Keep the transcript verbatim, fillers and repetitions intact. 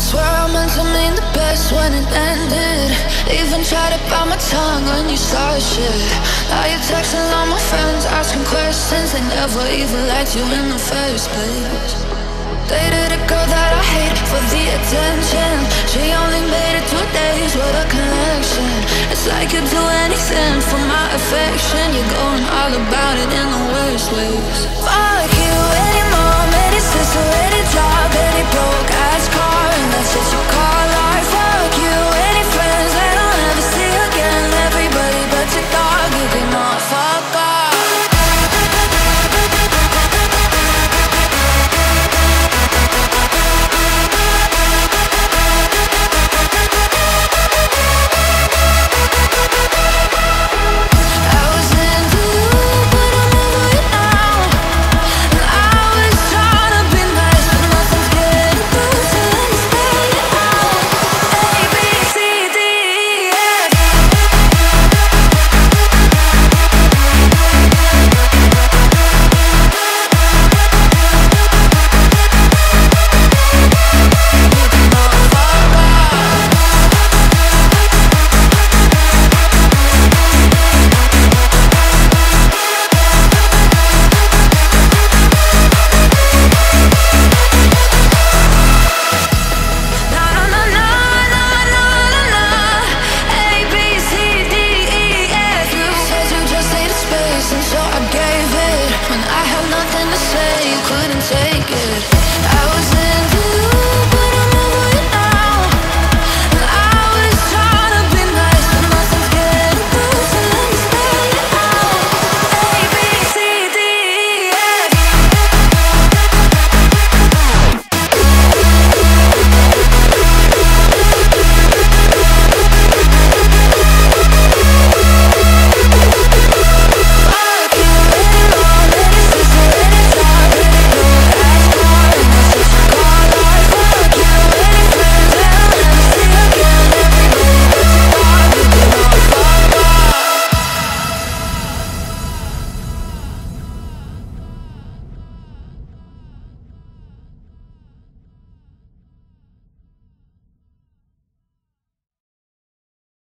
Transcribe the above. swear I meant to mean the best when it ended. Even tried to bite my tongue when you started shit. Now you're texting all my friends, asking questions. They never even liked you in the first place. Dated a girl that I hate for the attention. She only made it two days with a connection. It's like you'd do anything for my affection. You're going all about it in the worst ways. Fuck you.